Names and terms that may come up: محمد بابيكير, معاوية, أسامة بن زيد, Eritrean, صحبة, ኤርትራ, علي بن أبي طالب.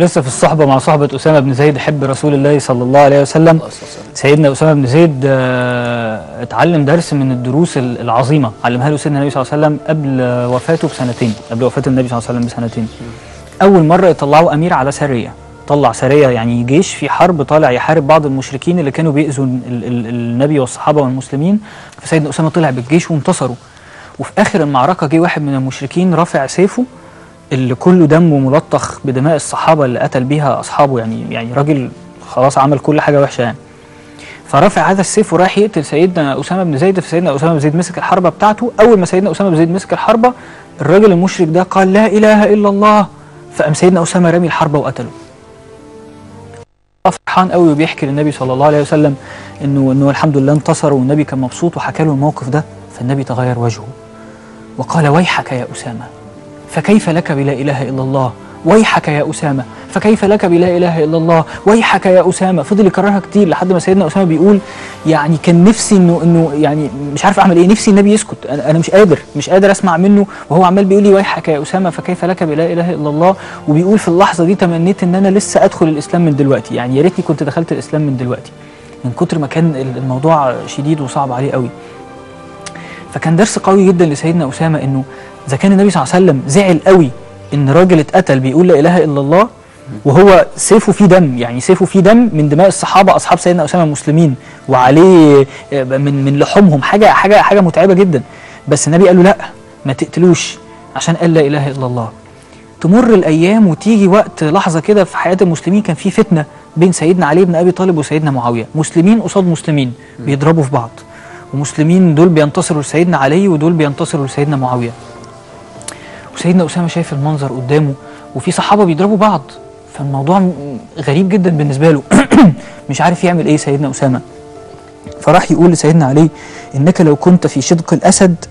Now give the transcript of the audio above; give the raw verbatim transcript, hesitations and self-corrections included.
ولسه في الصحبة مع صحبة أسامة بن زيد حب رسول الله صلى الله عليه وسلم. سيدنا أسامة بن زيد اتعلم درس من الدروس العظيمة علمها له سيدنا النبي صلى الله عليه وسلم قبل وفاته بسنتين، قبل وفاة النبي صلى الله عليه وسلم بسنتين. أول مرة يطلعوا أمير على سرية، طلع سرية يعني جيش في حرب طالع يحارب بعض المشركين اللي كانوا بيأذوا النبي والصحابة والمسلمين، فسيدنا أسامة طلع بالجيش وانتصروا. وفي آخر المعركة جه واحد من المشركين رافع سيفه اللي كله دمه ملطخ بدماء الصحابه اللي قتل بيها اصحابه، يعني يعني راجل خلاص عمل كل حاجه وحشه يعني. فرافع هذا السيف ورايح يقتل سيدنا اسامه بن زيد، فسيدنا اسامه بن زيد مسك الحربه بتاعته. اول ما سيدنا اسامه بن زيد مسك الحربه الراجل المشرك ده قال لا اله الا الله، فقام سيدنا اسامه رامي الحربه وقتله. فرحان قوي وبيحكي للنبي صلى الله عليه وسلم انه انه الحمد لله انتصر، والنبي كان مبسوط وحكى له الموقف ده. فالنبي تغير وجهه وقال ويحك يا اسامه فكيف لك بلا إله إلا الله، ويحك يا أسامة فكيف لك بلا إله إلا الله، ويحك يا أسامة. فضل يكررها كتير لحد ما سيدنا أسامة بيقول يعني كان نفسي إنه إنه يعني مش عارف أعمل إيه، نفسي النبي يسكت، أنا مش قادر مش قادر أسمع منه وهو عمال بيقول لي ويحك يا أسامة فكيف لك بلا إله إلا الله. وبيقول في اللحظة دي تمنيت إن أنا لسه أدخل الإسلام من دلوقتي، يعني يا ريتني كنت دخلت الإسلام من دلوقتي، من كتر ما كان الموضوع شديد وصعب عليه قوي. فكان درس قوي جدا لسيدنا أسامة إنه إذا كان النبي صلى الله عليه وسلم زعل قوي إن راجل اتقتل بيقول لا إله إلا الله وهو سيفه فيه دم، يعني سيفه فيه دم من دماء الصحابة أصحاب سيدنا أسامة المسلمين وعليه من من لحومهم، حاجة حاجة حاجة متعبة جدا. بس النبي قال له لا ما تقتلوش عشان قال لا إله إلا الله. تمر الأيام وتيجي وقت لحظة كده في حياة المسلمين كان في فتنة بين سيدنا علي بن أبي طالب وسيدنا معاوية، مسلمين قصاد مسلمين بيضربوا في بعض، ومسلمين دول بينتصروا لسيدنا علي ودول بينتصروا لسيدنا معاوية. وسيدنا أسامة شايف المنظر قدامه وفي صحابة بيضربوا بعض، فالموضوع غريب جدا بالنسبة له مش عارف يعمل ايه سيدنا أسامة. فراح يقول لسيدنا علي انك لو كنت في شدق الأسد